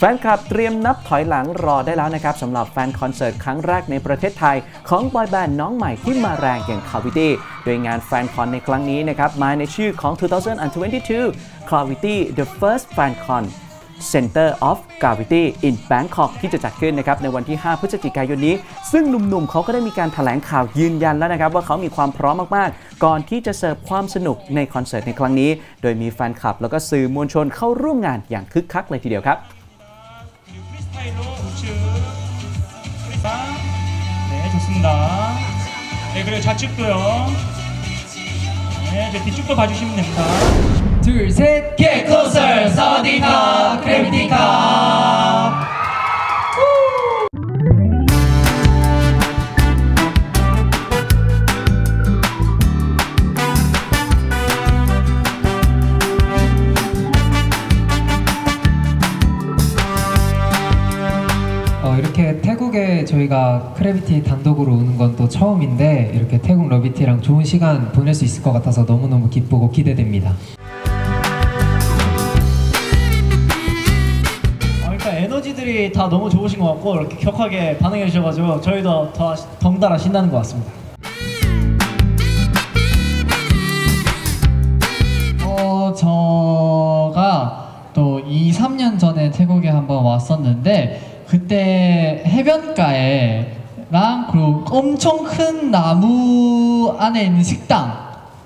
แฟนคลับเตรียมนับถอยหลังรอได้แล้วนะครับสำหรับแฟนคอนเสิร์ตครั้งแรกในประเทศไทยของบอยแบนด์น้องใหม่ที่มาแรงอย่าง Cravity โดยงานแฟนคอนในครั้งนี้นะครับมาในชื่อของ 2022 Cravity The First Fan Con Center of Gravity in Bangkok ที่จะจัดขึ้นนะครับในวันที่5พฤศจิกายนนี้ซึ่งหนุ่มๆเขาก็ได้มีการแถลงข่าวยืนยันแล้วนะครับว่าเขามีความพร้อมมากๆก่อนที่จะเสิร์ฟความสนุกในคอนเสิร์ตในครั้งนี้โดยมีแฟนคลับแล้วก็สื่อมวลชนเข้าร่วมงานอย่างคึกคักเลยทีเดียวครับ둘, 셋, get closer, 서디카, 크래비티카. 이렇게 태국에 저희가 크래비티 단독으로 오는 건 또 처음인데 이렇게 태국 러비티랑 좋은 시간 보낼 수 있을 것 같아서 너무너무 기쁘고 기대됩니다. 에너지들이 다 너무 좋으신 것 같고 이렇게 격하게 반응해 주셔가지고 저희도 더 덩달아 신나는 것 같습니다. 제가 또 2, 3년 전에 태국에 한번 왔었는데 그때 해변가에랑 그리고 엄청 큰 나무 안에 있는 식당이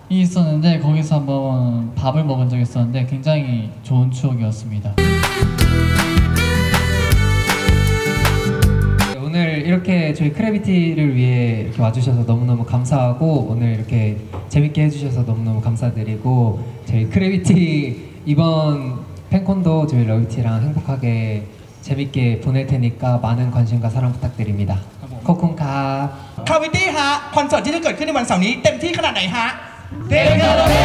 있었는데 거기서 한번 밥을 먹은 적이 있었는데 굉장히 좋은 추억이었습니다. 오늘 이렇게 저희 크래비티를 위해 이렇게 와주셔서 너무너무 감사하고 오늘 이렇게 재밌게 해주셔서 너무너무 감사드리고 저희 크래비티 이번 팬콘도 저희 러비티랑 행복하게 재밌게 보낼 테니까 많은 관심과 사랑 부탁드립니다. 코콘카 크래비티 하 콘서트ที่จะเกิดขึ้นในวันเสาร์นี้เต็มที่ขนาดไหนฮะเต็มที่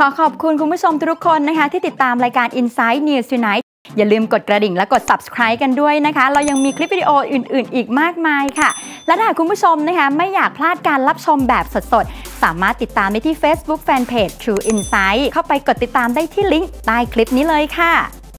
ขอขอบคุณคุณผู้ชมทุกคนนะคะที่ติดตามรายการ Inside News Tonight อย่าลืมกดกระดิ่งและกด subscribe กันด้วยนะคะเรายังมีคลิปวิดีโออื่นๆอีกมากมายค่ะและถ้าคุณผู้ชมนะคะไม่อยากพลาดการรับชมแบบสดๆสามารถติดตามได้ที่ Facebook Fanpage True Insight เข้าไปกดติดตามได้ที่ลิงก์ใต้คลิปนี้เลยค่ะ